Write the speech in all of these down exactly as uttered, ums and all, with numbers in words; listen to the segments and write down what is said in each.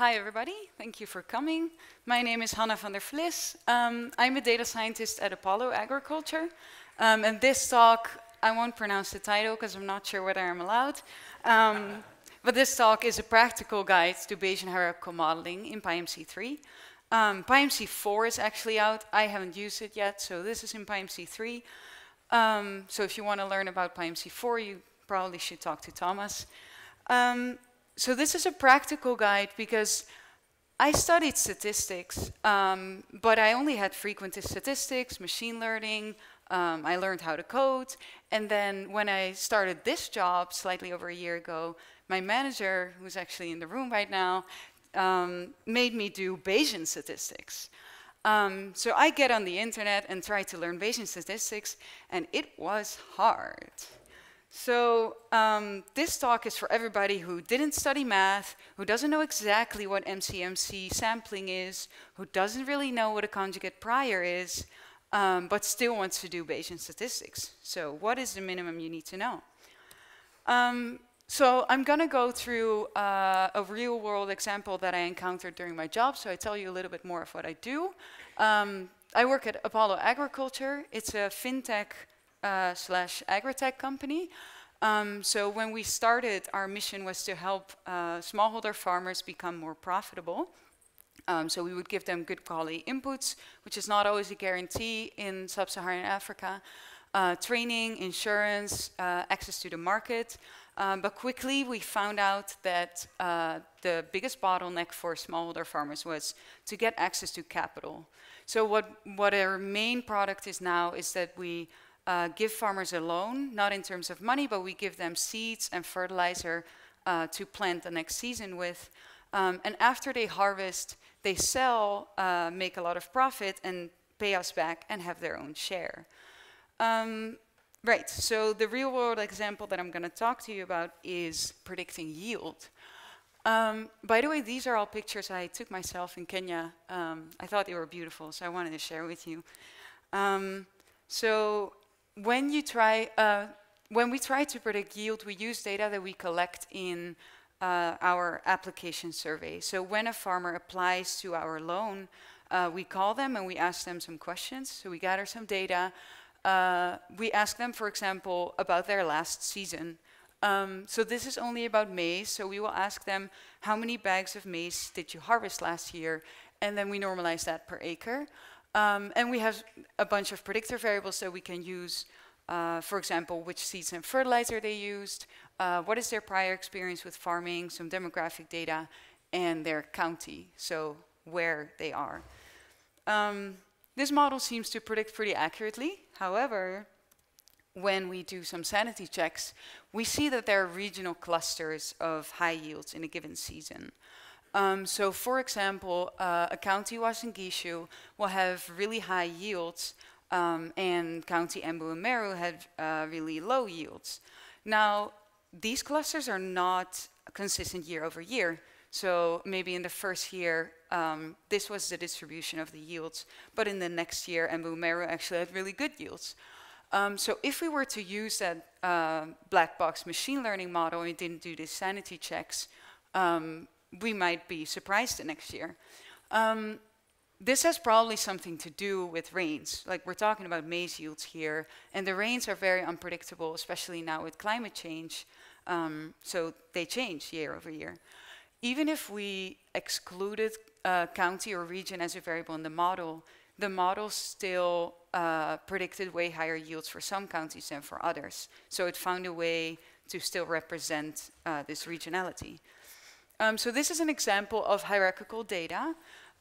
Hi everybody, thank you for coming. My name is Hanna van der Vlis. Um, I'm a data scientist at Apollo Agriculture. Um, and this talk, I won't pronounce the title because I'm not sure whether I'm allowed. Um, but this talk is a practical guide to Bayesian hierarchical modeling in PyMC three. Um, PyMC four is actually out. I haven't used it yet, so this is in PyMC three. Um, so if you want to learn about PyMC four, you probably should talk to Thomas. Um, So this is a practical guide because I studied statistics, um, but I only had frequent statistics, machine learning, um, I learned how to code, and then when I started this job slightly over a year ago, my manager, who's actually in the room right now, um, made me do Bayesian statistics. Um, so I get on the internet and try to learn Bayesian statistics, and it was hard. So um, this talk is for everybody who didn't study math, who doesn't know exactly what M C M C sampling is, who doesn't really know what a conjugate prior is, um, but still wants to do Bayesian statistics. So what is the minimum you need to know? Um, so I'm going to go through uh, a real world example that I encountered during my job, so I tell you a little bit more of what I do. Um, I work at Apollo Agriculture. It's a fintech Uh, slash agritech company. Um, so when we started, our mission was to help uh, smallholder farmers become more profitable. Um, so we would give them good quality inputs, which is not always a guarantee in Sub-Saharan Africa, uh, training, insurance, uh, access to the market. Um, but quickly we found out that uh, the biggest bottleneck for smallholder farmers was to get access to capital. So what, what our main product is now is that we Uh, give farmers a loan, not in terms of money, but we give them seeds and fertilizer uh, to plant the next season with. Um, and after they harvest, they sell, uh, make a lot of profit, and pay us back and have their own share. Um, right, so the real world example that I'm going to talk to you about is predicting yield. Um, by the way, these are all pictures I took myself in Kenya. Um, I thought they were beautiful, so I wanted to share with you. Um, so. When, you try, uh, when we try to predict yield, we use data that we collect in uh, our application survey. So when a farmer applies to our loan, uh, we call them and we ask them some questions. So we gather some data. Uh, we ask them, for example, about their last season. Um, so this is only about maize. So we will ask them, how many bags of maize did you harvest last year? And then we normalize that per acre. Um, and we have a bunch of predictor variables that we can use, uh, for example, which seeds and fertilizer they used, uh, what is their prior experience with farming, some demographic data, and their county, so where they are. Um, this model seems to predict pretty accurately. However, when we do some sanity checks, we see that there are regional clusters of high yields in a given season. Um, so, for example, uh, a county, Uasin Gishu, will have really high yields, um, and county Embu and Meru had uh, really low yields. Now, these clusters are not consistent year over year. So, maybe in the first year, um, this was the distribution of the yields, but in the next year, Embu and Meru actually had really good yields. Um, so, if we were to use that uh, black box machine learning model and we didn't do the sanity checks, um, we might be surprised the next year. Um, this has probably something to do with rains. Like, we're talking about maize yields here, and the rains are very unpredictable, especially now with climate change. Um, so they change year over year. Even if we excluded uh, county or region as a variable in the model, the model still uh, predicted way higher yields for some counties than for others. So it found a way to still represent uh, this regionality. Um, so this is an example of hierarchical data.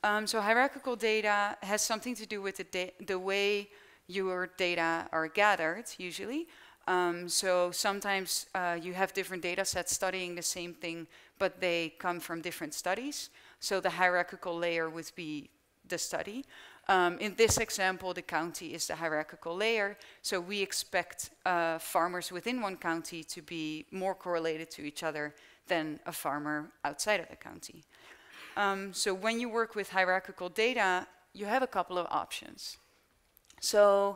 Um, so hierarchical data has something to do with the, the way your data are gathered, usually. Um, so sometimes uh, you have different data sets studying the same thing, but they come from different studies. So the hierarchical layer would be the study. Um, in this example, the county is the hierarchical layer. So we expect uh, farmers within one county to be more correlated to each other than a farmer outside of the county. Um, so when you work with hierarchical data, you have a couple of options. So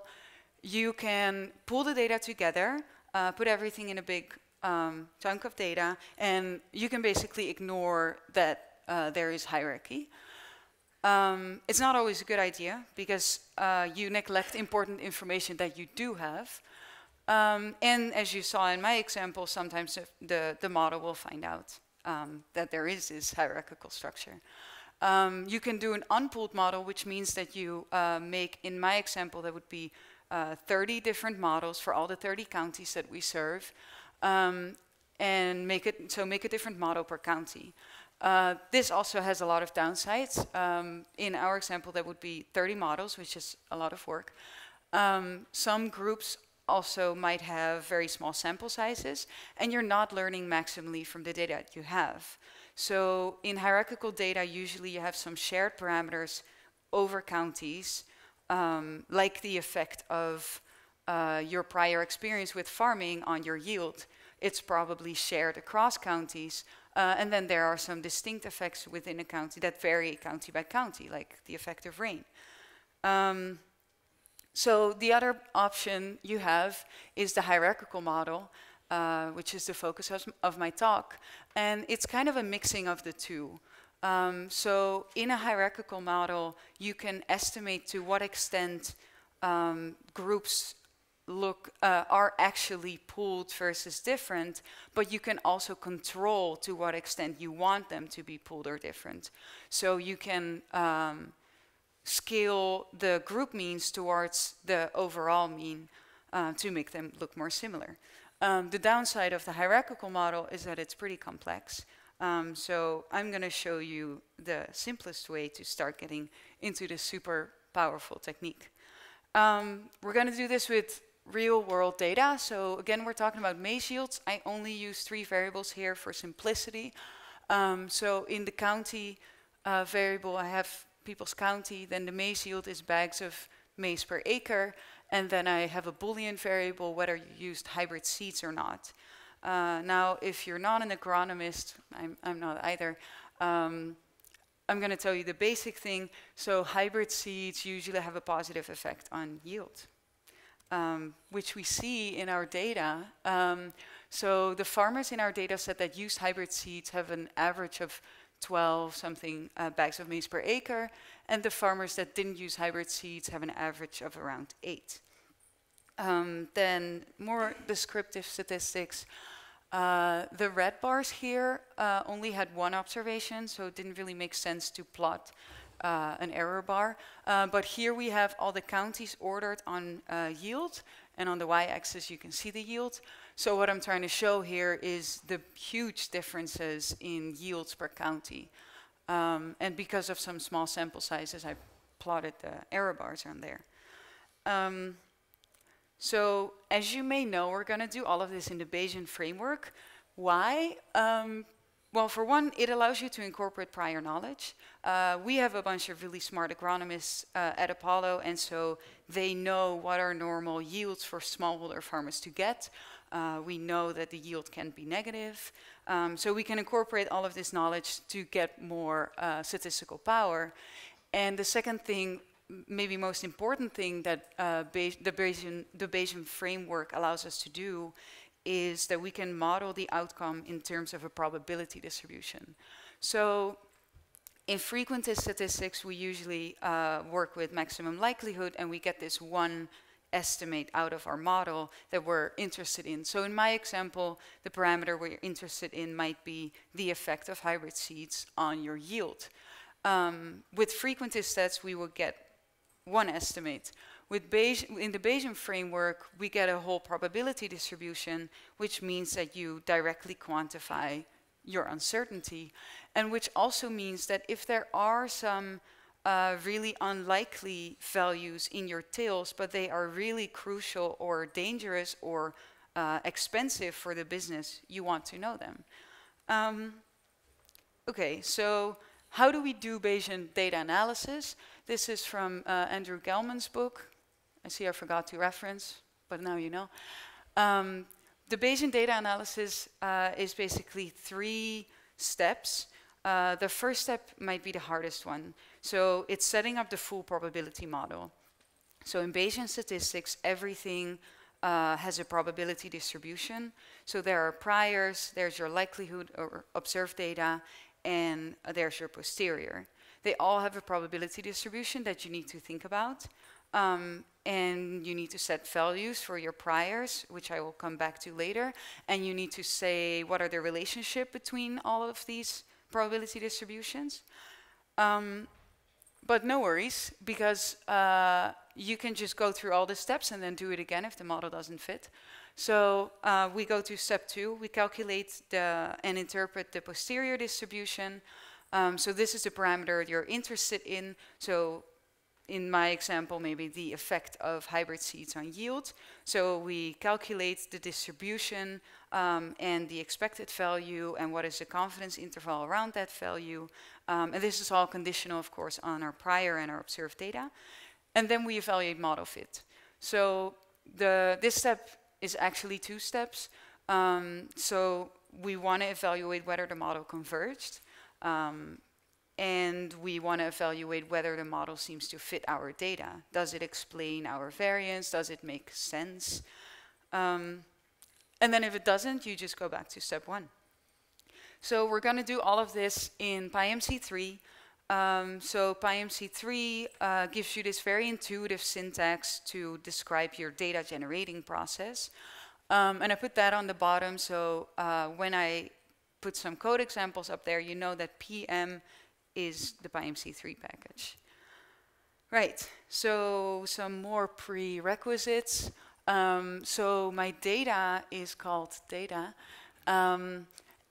you can pull the data together, uh, put everything in a big um, chunk of data, and you can basically ignore that uh, there is hierarchy. Um, it's not always a good idea because uh, you neglect important information that you do have. Um, and as you saw in my example, sometimes the, the model will find out um, that there is this hierarchical structure. Um, you can do an unpooled model, which means that you uh, make, in my example, there would be uh, thirty different models for all the thirty counties that we serve, um, and make it, so make a different model per county. Uh, this also has a lot of downsides. Um, in our example, that would be thirty models, which is a lot of work. Um, some groups also might have very small sample sizes, and you're not learning maximally from the data that you have. So in hierarchical data, usually you have some shared parameters over counties, um, like the effect of uh, your prior experience with farming on your yield. It's probably shared across counties. Uh, and then there are some distinct effects within a county that vary county by county, like the effect of rain. Um, so the other option you have is the hierarchical model, uh, which is the focus of, of my talk. And it's kind of a mixing of the two. Um, so in a hierarchical model, you can estimate to what extent um, groups look uh, are actually pooled versus different, but you can also control to what extent you want them to be pooled or different. So you can um, scale the group means towards the overall mean uh, to make them look more similar. Um, the downside of the hierarchical model is that it's pretty complex. Um, so I'm going to show you the simplest way to start getting into this super powerful technique. Um, we're going to do this with real-world data. So again, we're talking about maize yields. I only use three variables here for simplicity. Um, so in the county uh, variable, I have people's county. Then the maize yield is bags of maize per acre. And then I have a Boolean variable, whether you used hybrid seeds or not. Uh, now, if you're not an agronomist, I'm, I'm not either, um, I'm going to tell you the basic thing. So hybrid seeds usually have a positive effect on yield, um, which we see in our data. Um, so the farmers in our data set that use hybrid seeds have an average of twelve something uh, bags of maize per acre, and the farmers that didn't use hybrid seeds have an average of around eight. Um, then more descriptive statistics. Uh, the red bars here uh, only had one observation, so it didn't really make sense to plot uh, an error bar. Uh, but here we have all the counties ordered on uh, yield, and on the y-axis you can see the yield. So what I'm trying to show here is the huge differences in yields per county. Um, and because of some small sample sizes, I plotted the error bars on there. Um, So, as you may know, we're going to do all of this in the Bayesian framework. Why? Um, well, for one, it allows you to incorporate prior knowledge. Uh, we have a bunch of really smart agronomists uh, at Apollo, and so they know what are normal yields for smallholder farmers to get. Uh, we know that the yield can be negative. Um, so we can incorporate all of this knowledge to get more uh, statistical power. And the second thing, maybe most important thing that uh, Bayes the, Bayesian, the Bayesian framework allows us to do is that we can model the outcome in terms of a probability distribution. So in frequentist statistics, we usually uh, work with maximum likelihood, and we get this one estimate out of our model that we're interested in. So in my example, the parameter we're interested in might be the effect of hybrid seeds on your yield. Um, with frequentist stats, we will get one estimate. With Bayes in the Bayesian framework, we get a whole probability distribution, which means that you directly quantify your uncertainty, and which also means that if there are some uh, really unlikely values in your tails, but they are really crucial or dangerous or uh, expensive for the business, you want to know them. Um, okay, so how do we do Bayesian data analysis? This is from uh, Andrew Gelman's book. I see I forgot to reference, but now you know. Um, the Bayesian data analysis uh, is basically three steps. Uh, the first step might be the hardest one. So it's setting up the full probability model. So in Bayesian statistics, everything Uh, has a probability distribution. So there are priors, there's your likelihood or observed data, and there's your posterior. They all have a probability distribution that you need to think about. Um, and you need to set values for your priors, which I will come back to later. And you need to say what are the relationship between all of these probability distributions. Um, but no worries, because uh, you can just go through all the steps and then do it again if the model doesn't fit. So uh, we go to step two. We calculate the, and interpret the posterior distribution. Um, so this is the parameter you're interested in. So in my example, maybe the effect of hybrid seeds on yield. So we calculate the distribution um, and the expected value and what is the confidence interval around that value. Um, and this is all conditional, of course, on our prior and our observed data. And then we evaluate model fit. So the, this step is actually two steps. Um, so we want to evaluate whether the model converged. Um, And we want to evaluate whether the model seems to fit our data. Does it explain our variance? Does it make sense? Um, and then if it doesn't, you just go back to step one. So we're going to do all of this in PyMC three. Um, so PyMC three uh, gives you this very intuitive syntax to describe your data generating process. Um, and I put that on the bottom. So uh, when I put some code examples up there, you know that P M is the PyMC three package. Right, so some more prerequisites. Um, so my data is called data. Um,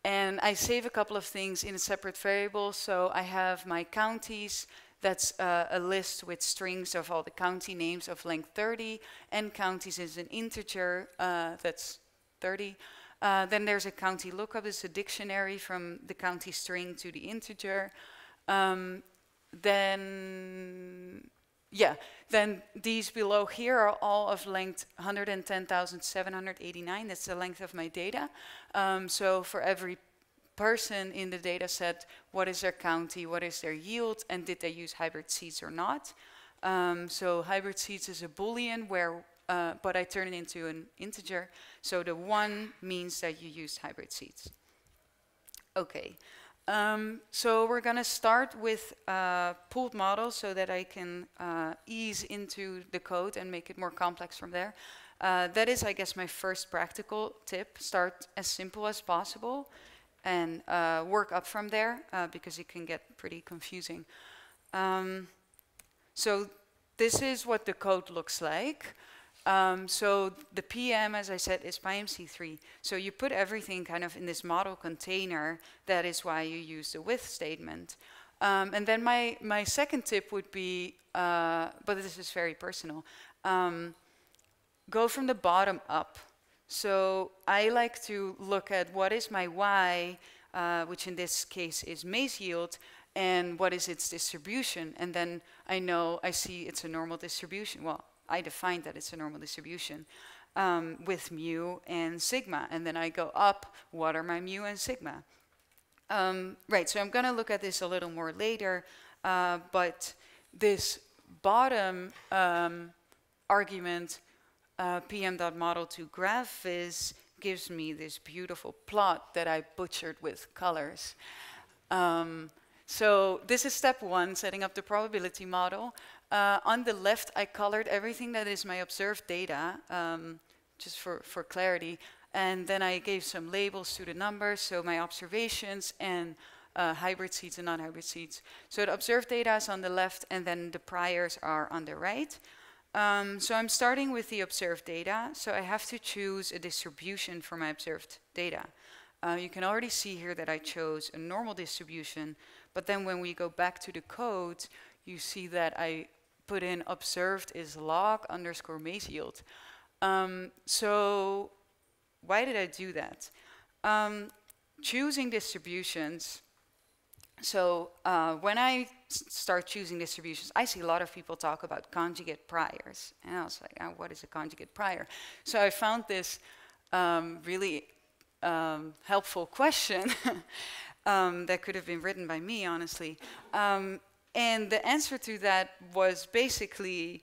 and I save a couple of things in a separate variable. So I have my counties. That's uh, a list with strings of all the county names of length thirty. And counties is an integer. Uh, that's thirty. Uh, then there's a county lookup. It's a dictionary from the county string to the integer. Um, then, yeah, then these below here are all of length one hundred ten thousand seven hundred eighty-nine. That's the length of my data. Um, so for every person in the data set, what is their county, what is their yield, and did they use hybrid seeds or not? Um, so hybrid seeds is a Boolean, where, uh, but I turn it into an integer. So the one means that you used hybrid seeds. Okay. Um, so we're going to start with uh, pooled models so that I can uh, ease into the code and make it more complex from there. Uh, that is, I guess, my first practical tip. Start as simple as possible and uh, work up from there uh, because it can get pretty confusing. Um, so this is what the code looks like. Um, so the P M, as I said, is PyMC three. So you put everything kind of in this model container. That is why you use the with statement. Um, and then my, my second tip would be, uh, but this is very personal, um, go from the bottom up. So I like to look at what is my Y, uh, which in this case is maize yield, and what is its distribution. And then I know, I see it's a normal distribution. Well, I defined that it's a normal distribution um, with mu and sigma. And then I go up, what are my mu and sigma? Um, right, so I'm going to look at this a little more later. Uh, but this bottom um, argument, uh, pm.model2graph viz, gives me this beautiful plot that I butchered with colors. Um, so this is step one, setting up the probability model. Uh, on the left, I colored everything that is my observed data, um, just for, for clarity. And then I gave some labels to the numbers, so my observations and uh, hybrid seeds and non-hybrid seeds. So the observed data is on the left, and then the priors are on the right. Um, so I'm starting with the observed data. So I have to choose a distribution for my observed data. Uh, you can already see here that I chose a normal distribution. But then when we go back to the code, you see that I put in observed is log underscore maize yield. Um, so why did I do that? Um, choosing distributions. So uh, when I start choosing distributions, I see a lot of people talk about conjugate priors. And I was like, oh, what is a conjugate prior? So I found this um, really um, helpful question um, that could have been written by me, honestly. Um, And the answer to that was basically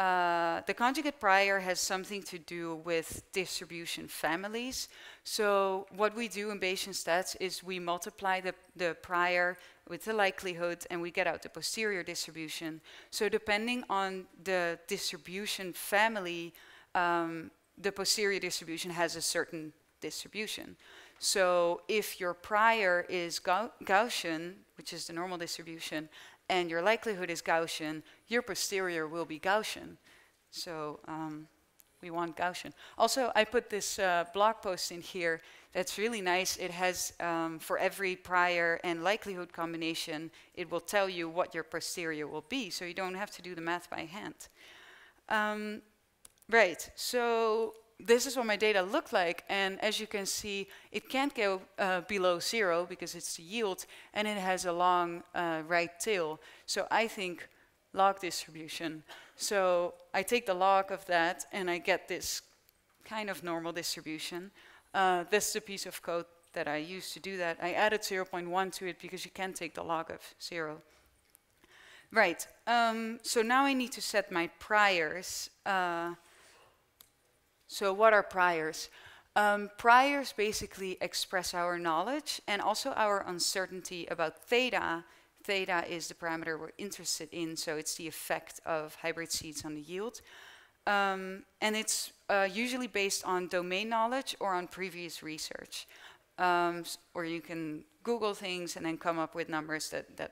Uh, the conjugate prior has something to do with distribution families. So what we do in Bayesian stats is we multiply the, the prior with the likelihood and we get out the posterior distribution. So depending on the distribution family, um, the posterior distribution has a certain distribution. So if your prior is Gau- Gaussian, which is the normal distribution, and your likelihood is Gaussian, your posterior will be Gaussian. So um, we want Gaussian. Also, I put this uh, blog post in here that's really nice. It has, um, for every prior and likelihood combination, it will tell you what your posterior will be, so you don't have to do the math by hand. Um, right, so this is what my data look like, and as you can see, it can't go uh, below zero because it's the yield, and it has a long uh, right tail. So I think log distribution. So I take the log of that, and I get this kind of normal distribution. Uh, that's the piece of code that I used to do that. I added zero point one to it because you can't take the log of zero. Right, um, so now I need to set my priors. Uh, So what are priors? Um, priors basically express our knowledge and also our uncertainty about theta. Theta is the parameter we're interested in, so it's the effect of hybrid seeds on the yield. Um, and it's uh, usually based on domain knowledge or on previous research. Um, or you can Google things and then come up with numbers that, that,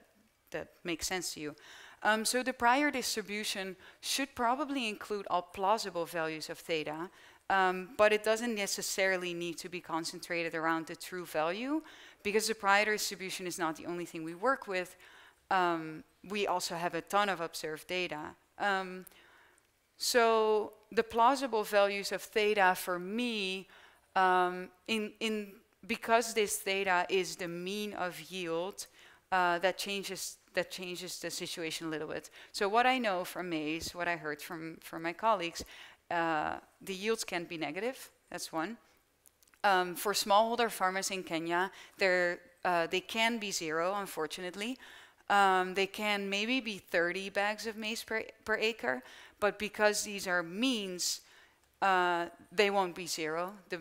that make sense to you. Um, so the prior distribution should probably include all plausible values of theta, um, but it doesn't necessarily need to be concentrated around the true value because the prior distribution is not the only thing we work with. Um, we also have a ton of observed data. Um, so the plausible values of theta for me, um, in, in because this theta is the mean of yield, uh, that changes that changes the situation a little bit. So what I know from maize, what I heard from, from my colleagues, uh, the yields can be negative, that's one. Um, for smallholder farmers in Kenya, they're, uh, they can be zero, unfortunately. Um, they can maybe be thirty bags of maize per, per acre, but because these are means, uh, they won't be zero. The,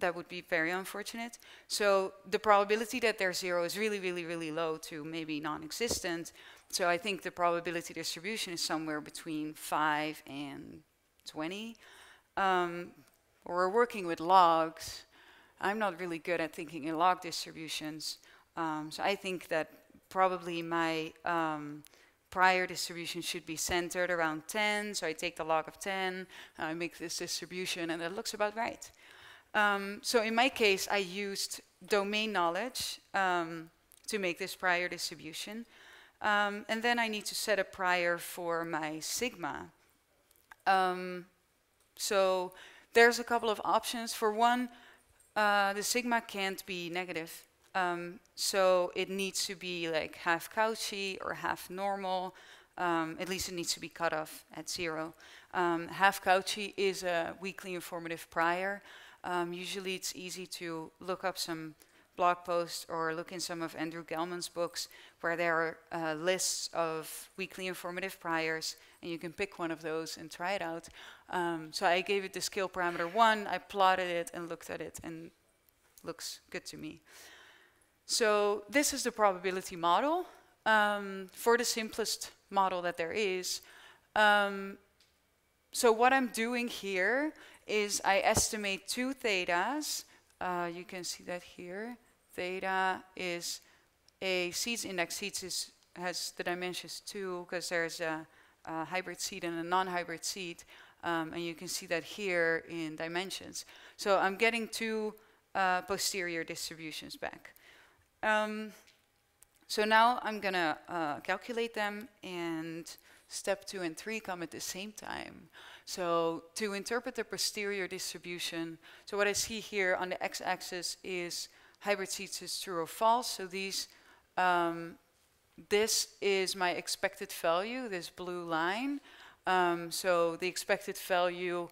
That would be very unfortunate. So the probability that they're zero is really, really, really low to maybe non-existent. So I think the probability distribution is somewhere between five and twenty. Um, we're working with logs. I'm not really good at thinking in log distributions. Um, so I think that probably my um, prior distribution should be centered around ten. So I take the log of ten, I make this distribution, and that looks about right. Um, so in my case, I used domain knowledge um, to make this prior distribution. Um, and then I need to set a prior for my sigma. Um, so there's a couple of options. For one, uh, the sigma can't be negative. Um, so it needs to be like half Cauchy or half normal. Um, at least it needs to be cut off at zero. Um, half Cauchy is a weakly informative prior. Um, usually it's easy to look up some blog posts or look in some of Andrew Gelman's books where there are uh, lists of weakly informative priors, and you can pick one of those and try it out. Um, so I gave it the scale parameter one, I plotted it and looked at it, and looks good to me. So this is the probability model um, for the simplest model that there is. Um, so what I'm doing here is I estimate two thetas. Uh, you can see that here. Theta is a seeds index. Seeds is, has the dimensions two because there's a, a hybrid seed and a non-hybrid seed. Um, and you can see that here in dimensions. So I'm getting two uh, posterior distributions back. Um, so now I'm gonna uh, calculate them, and step two and three come at the same time. So to interpret the posterior distribution, so what I see here on the x-axis is hybrid seeds is true or false. So these, um, this is my expected value, this blue line. Um, so the expected value,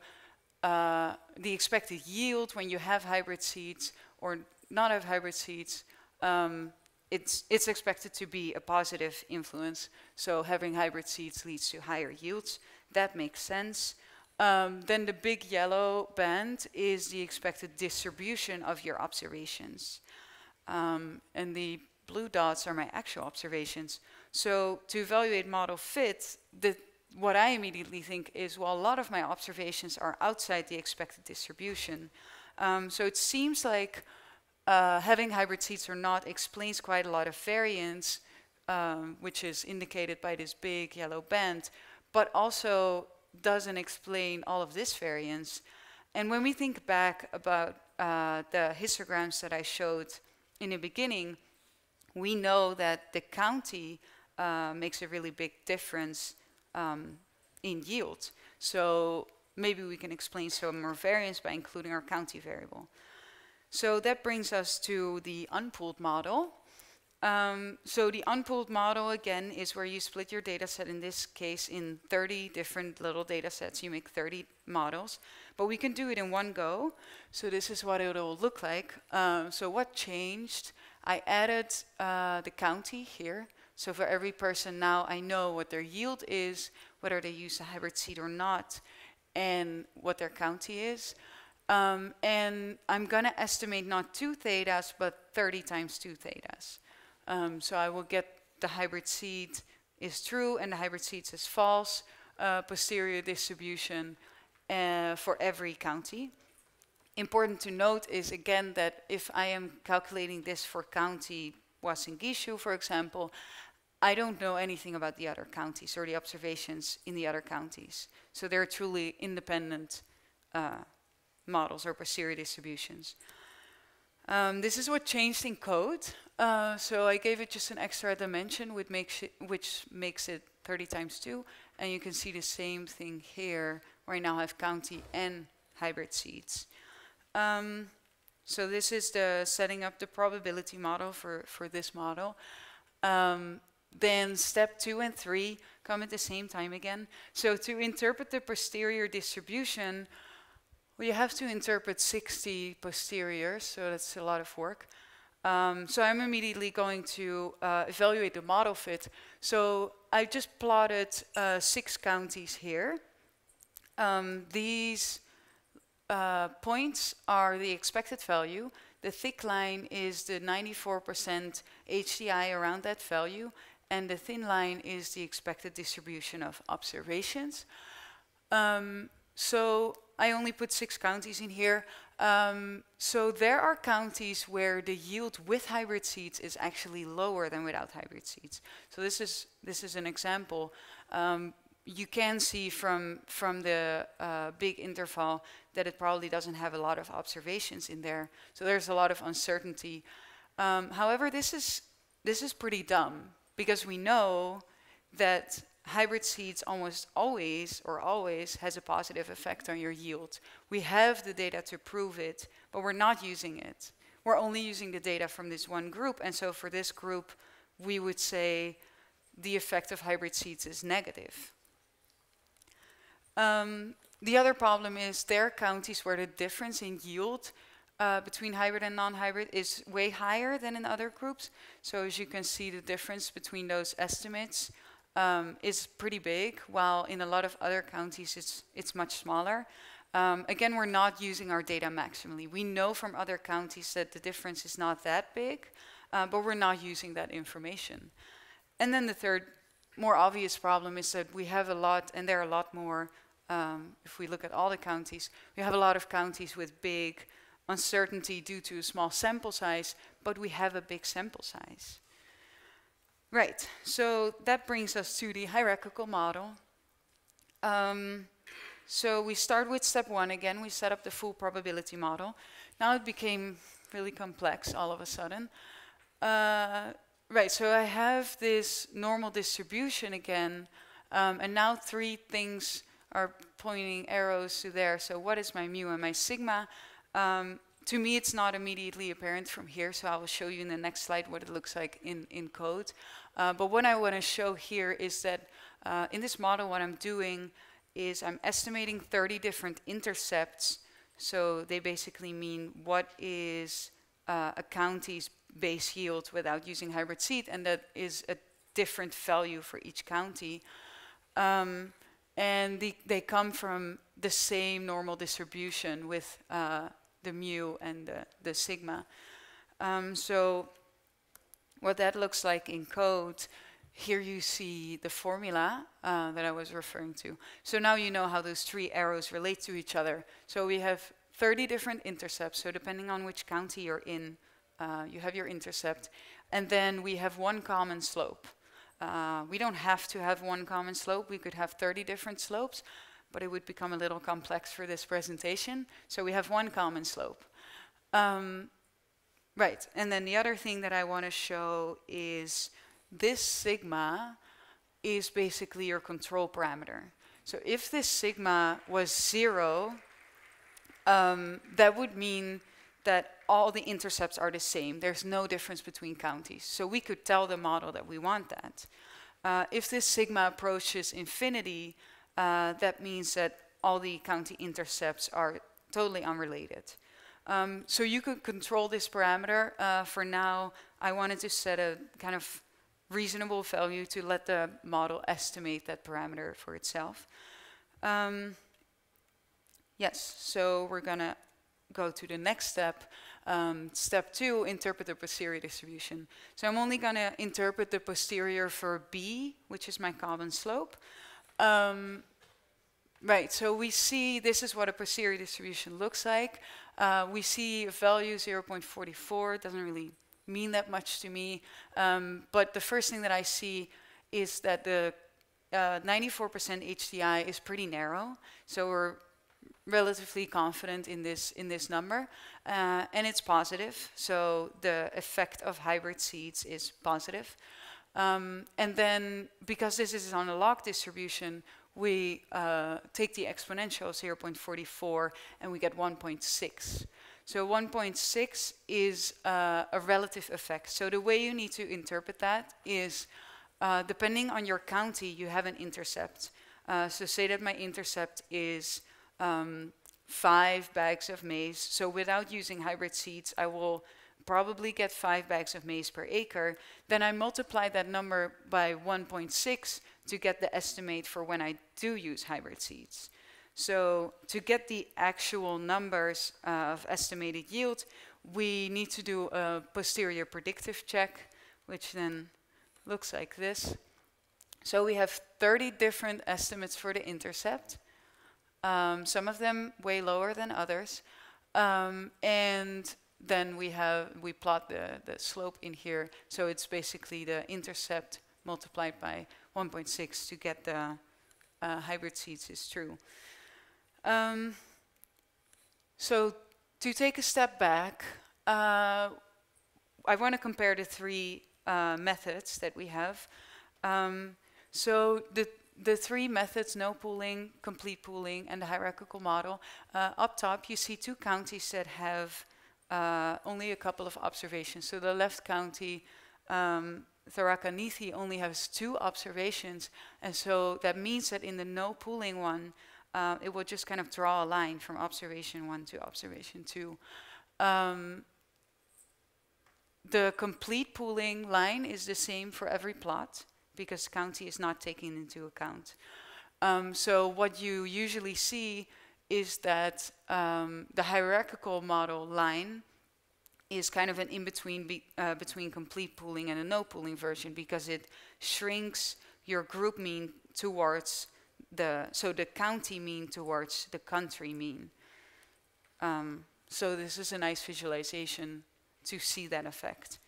uh, the expected yield when you have hybrid seeds or not have hybrid seeds, um, It's, it's expected to be a positive influence, so having hybrid seeds leads to higher yields. That makes sense. Um, then the big yellow band is the expected distribution of your observations. Um, and the blue dots are my actual observations. So to evaluate model fit, the, what I immediately think is, well, a lot of my observations are outside the expected distribution. Um, so it seems like uh, having hybrid seeds or not explains quite a lot of variance, um, which is indicated by this big yellow band, but also doesn't explain all of this variance. And when we think back about uh, the histograms that I showed in the beginning, we know that the county uh, makes a really big difference um, in yield. So maybe we can explain some more variance by including our county variable. So that brings us to the unpooled model. Um, so the unpooled model, again, is where you split your data set, in this case, in thirty different little data sets. You make thirty models, but we can do it in one go. So this is what it will look like. Um, so what changed? I added uh, the county here. So for every person now, I know what their yield is, whether they use a hybrid seed or not, and what their county is. Um, and I'm gonna estimate not two thetas, but thirty times two thetas. Um, so I will get the hybrid seed is true and the hybrid seeds is false, uh, posterior distribution uh, for every county. Important to note is, again, that if I am calculating this for county Uasin Gishu, for example, I don't know anything about the other counties or the observations in the other counties. So they're truly independent uh, models or posterior distributions. Um, this is what changed in code. Uh, so I gave it just an extra dimension, which makes, it, which makes it thirty times two. And you can see the same thing here, where I now have county and hybrid seeds. Um, so this is the setting up the probability model for, for this model. Um, then step two and three come at the same time again. So to interpret the posterior distribution, well, you have to interpret sixty posteriors, so that's a lot of work. Um, so I'm immediately going to uh, evaluate the model fit. So I just plotted uh, six counties here. Um, these uh, points are the expected value. The thick line is the ninety-four percent H D I around that value, and the thin line is the expected distribution of observations. Um, so I only put six counties in here. Um, so there are counties where the yield with hybrid seeds is actually lower than without hybrid seeds. So this is, this is an example. Um, you can see from, from the uh, big interval that it probably doesn't have a lot of observations in there. So there's a lot of uncertainty. Um, however, this is, this is pretty dumb, because we know that hybrid seeds almost always or always has a positive effect on your yield. We have the data to prove it, but we're not using it. We're only using the data from this one group. And so for this group, we would say the effect of hybrid seeds is negative. Um, the other problem is there are counties where the difference in yield uh, between hybrid and non-hybrid is way higher than in other groups. So as you can see, the difference between those estimates Um, is pretty big, while in a lot of other counties it's, it's much smaller. Um, again, we're not using our data maximally. We know from other counties that the difference is not that big, uh, but we're not using that information. And then the third, more obvious problem is that we have a lot, and there are a lot more, um, if we look at all the counties, we have a lot of counties with big uncertainty due to a small sample size, but we have a big sample size. Right, so that brings us to the hierarchical model. Um, so we start with step one again. We set up the full probability model. Now it became really complex all of a sudden. Uh, right, so I have this normal distribution again, um, and now three things are pointing arrows to there. So what is my mu and my sigma? Um, To me, it's not immediately apparent from here, so I will show you in the next slide what it looks like in, in code. Uh, but what I want to show here is that uh, in this model, what I'm doing is I'm estimating thirty different intercepts. So they basically mean what is uh, a county's base yield without using hybrid seed, and that is a different value for each county. Um, and the, they come from the same normal distribution with uh, the mu and the, the sigma. Um, so what that looks like in code, here you see the formula uh, that I was referring to. So now you know how those three arrows relate to each other. So we have thirty different intercepts, so depending on which county you're in, uh, you have your intercept, and then we have one common slope. Uh, we don't have to have one common slope, we could have thirty different slopes, but it would become a little complex for this presentation, so we have one common slope. Um, right, and then the other thing that I want to show is this sigma is basically your control parameter. So if this sigma was zero, um, that would mean that all the intercepts are the same. There's no difference between counties. So we could tell the model that we want that. Uh, if this sigma approaches infinity, Uh, that means that all the county intercepts are totally unrelated. Um, so you could control this parameter. Uh, for now, I wanted to set a kind of reasonable value to let the model estimate that parameter for itself. Um, yes, so we're going to go to the next step. Um, step two, interpret the posterior distribution. So I'm only going to interpret the posterior for B, which is my common slope. Um, right, so we see this is what a posterior distribution looks like. Uh, we see a value zero point four four, doesn't really mean that much to me, um, but the first thing that I see is that the ninety-four percent uh, H D I is pretty narrow, so we're relatively confident in this, in this number, uh, and it's positive, so the effect of hybrid seeds is positive. Um, and then, because this is on a log distribution, we uh, take the exponential zero point four four and we get one point six. So one point six is uh, a relative effect. So the way you need to interpret that is, uh, depending on your county, you have an intercept. Uh, so say that my intercept is um, five bags of maize. So without using hybrid seeds, I will probably get five bags of maize per acre, then I multiply that number by one point six to get the estimate for when I do use hybrid seeds. So to get the actual numbers uh, of estimated yield, we need to do a posterior predictive check, which then looks like this. So we have thirty different estimates for the intercept, um, some of them way lower than others, um, and then we have we plot the, the slope in here, so it's basically the intercept multiplied by one point six to get the uh, hybrid seeds is true. Um, so to take a step back, uh, I want to compare the three uh, methods that we have. Um, so the The three methods, no pooling, complete pooling, and the hierarchical model. Uh, up top, you see two counties that have Uh, only a couple of observations. So the left county, um, Tharakanithi, only has two observations, and so that means that in the no pooling one, uh, it will just kind of draw a line from observation one to observation two. Um, the complete pooling line is the same for every plot, because county is not taken into account. Um, so what you usually see is that um, the hierarchical model line is kind of an in-between be, uh, between complete pooling and a no-pooling version, because it shrinks your group mean towards the, so the county mean towards the country mean. Um, so this is a nice visualization to see that effect.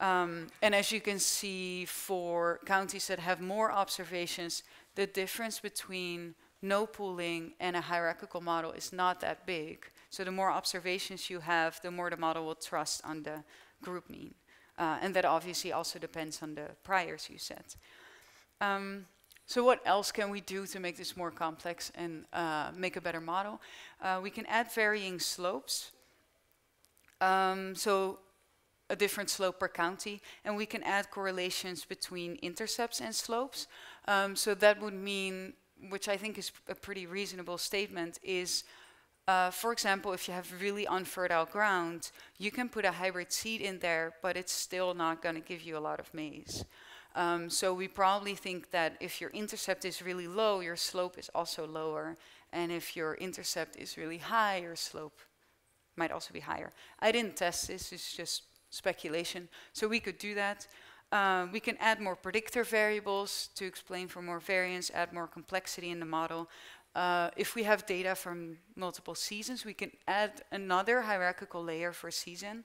Um, and as you can see, for counties that have more observations, the difference between no pooling and a hierarchical model is not that big. So the more observations you have, the more the model will trust on the group mean. Uh, and that obviously also depends on the priors you set. Um, so what else can we do to make this more complex and uh, make a better model? Uh, we can add varying slopes. Um, so a different slope per county, and we can add correlations between intercepts and slopes. Um, so that would mean, which I think is a pretty reasonable statement, is, uh, for example, if you have really unfertile ground, you can put a hybrid seed in there, but it's still not going to give you a lot of maize. Um, so we probably think that if your intercept is really low, your slope is also lower. And if your intercept is really high, your slope might also be higher. I didn't test this, it's just speculation. So we could do that. Uh, we can add more predictor variables to explain for more variance, add more complexity in the model. Uh, if we have data from multiple seasons, we can add another hierarchical layer for season.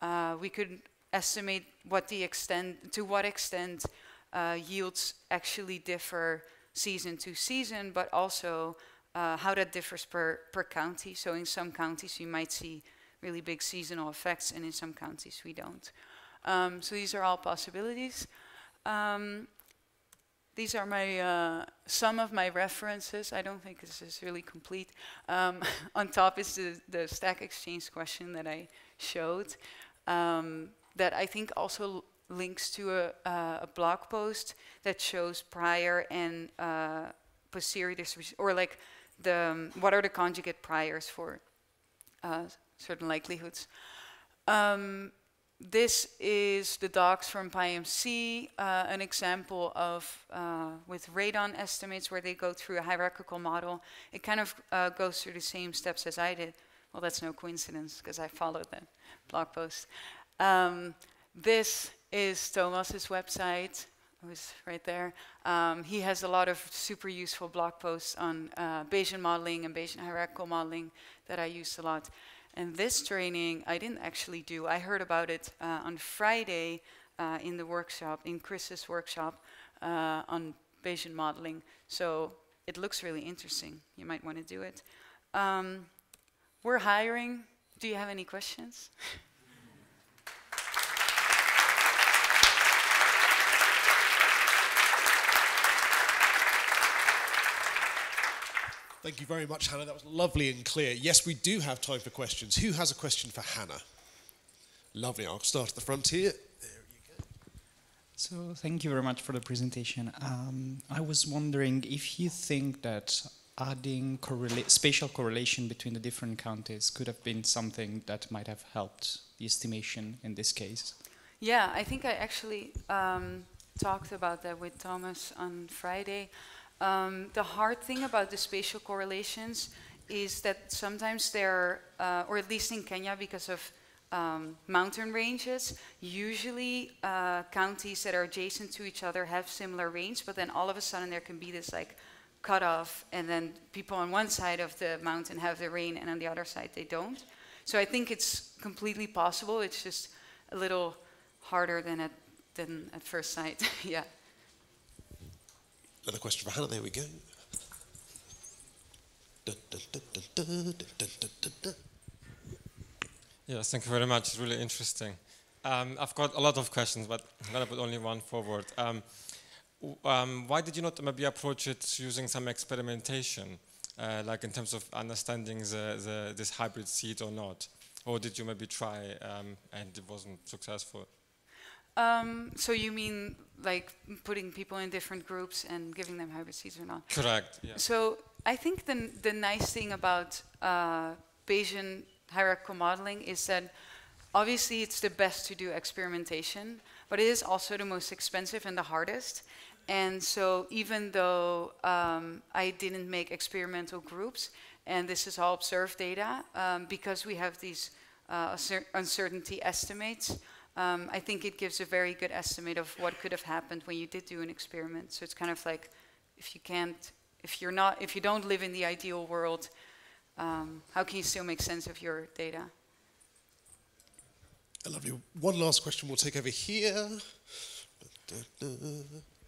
Uh, we could estimate what the extent, to what extent uh, yields actually differ season to season, but also uh, how that differs per, per county. So in some counties you might see really big seasonal effects, and in some counties we don't. Um, so these are all possibilities. Um, these are my, uh, some of my references. I don't think this is really complete. Um, on top is the, the Stack Exchange question that I showed. Um, that I think also links to a, uh, a blog post that shows prior and uh, posterior distribution, or like the, um, what are the conjugate priors for uh, certain likelihoods. Um, this is the docs from PyMC, uh, an example of uh, with radon estimates where they go through a hierarchical model. It kind of uh, goes through the same steps as I did. Well, that's no coincidence because I followed that blog post. Um, this is Thomas's website, who's right there. Um, he has a lot of super useful blog posts on uh, Bayesian modeling and Bayesian hierarchical modeling that I use a lot. And this training I didn't actually do. I heard about it uh, on Friday uh, in the workshop, in Chris's workshop uh, on Bayesian modeling. So it looks really interesting. You might want to do it. Um, we're hiring. Do you have any questions? Thank you very much, Hanna. That was lovely and clear. Yes, we do have time for questions. Who has a question for Hanna? Lovely. I'll start at the front here. There you go. So thank you very much for the presentation. Um, I was wondering if you think that adding correla- spatial correlation between the different counties could have been something that might have helped the estimation in this case. Yeah, I think I actually um, talked about that with Thomas on Friday. Um, the hard thing about the spatial correlations is that sometimes they're, uh, or at least in Kenya because of um, mountain ranges, usually uh, counties that are adjacent to each other have similar range, but then all of a sudden there can be this like cutoff, and then people on one side of the mountain have the rain and on the other side they don't. So I think it's completely possible, it's just a little harder than at, than at first sight, yeah. Another question for Hanna, there we go. Yes, thank you very much, it's really interesting. Um, I've got a lot of questions, but I'm going to put only one forward. Um, um, why did you not maybe approach it using some experimentation, uh, like in terms of understanding the, the, this hybrid seed or not? Or did you maybe try um, and it wasn't successful? Um, so you mean like putting people in different groups and giving them hybrid seeds or not? Correct, yeah. So I think the, the nice thing about uh, Bayesian hierarchical modeling is that obviously it's the best to do experimentation, but it is also the most expensive and the hardest. And so even though um, I didn't make experimental groups, and this is all observed data, um, because we have these uh, uncertainty estimates, Um, I think it gives a very good estimate of what could have happened when you did do an experiment. So it's kind of like, if you can't, if you're not, if you don't live in the ideal world, um, how can you still make sense of your data? Oh, lovely. One last question we'll take over here. Da, da, da.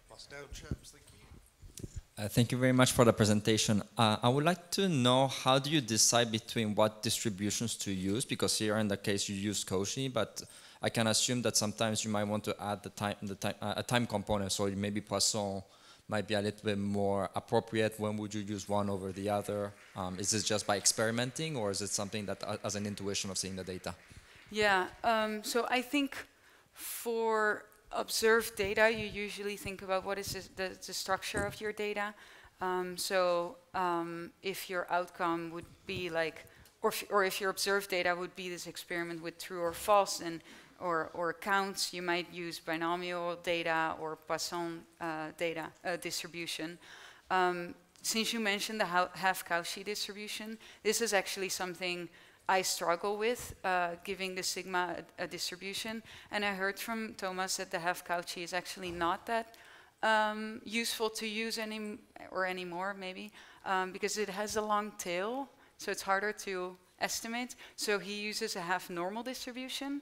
Pass down, chaps. Thank you. Uh, thank you very much for the presentation. Uh, I would like to know, how do you decide between what distributions to use? Because here in the case you use Cauchy, but I can assume that sometimes you might want to add the time, the time, uh, a time component, so maybe Poisson might be a little bit more appropriate. When would you use one over the other? Um, is this just by experimenting, or is it something that uh, as an intuition of seeing the data? Yeah, um, so I think for observed data, you usually think about what is the, the structure of your data. Um, so um, if your outcome would be like or if, or if your observed data would be this experiment with true or false and or, or counts, you might use binomial data or Poisson uh, data uh, distribution. Um, since you mentioned the half-Cauchy distribution, this is actually something I struggle with, uh, giving the sigma a, a distribution. And I heard from Thomas that the half-Cauchy is actually not that um, useful to use any, or anymore maybe, um, because it has a long tail, so it's harder to estimate. So he uses a half-normal distribution.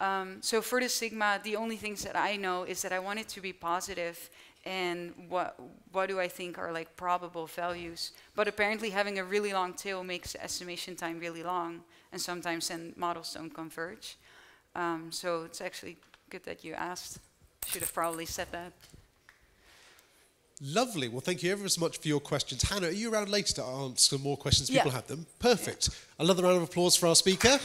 Um, so for the sigma, the only things that I know is that I want it to be positive, and what what do I think are like probable values. But apparently having a really long tail makes the estimation time really long, and sometimes then models don't converge. Um, so it's actually good that you asked. Should have probably said that. Lovely. Well, thank you ever so much for your questions. Hanna, are you around later to answer more questions? People yeah. have them. Perfect. Yeah. Another round of applause for our speaker.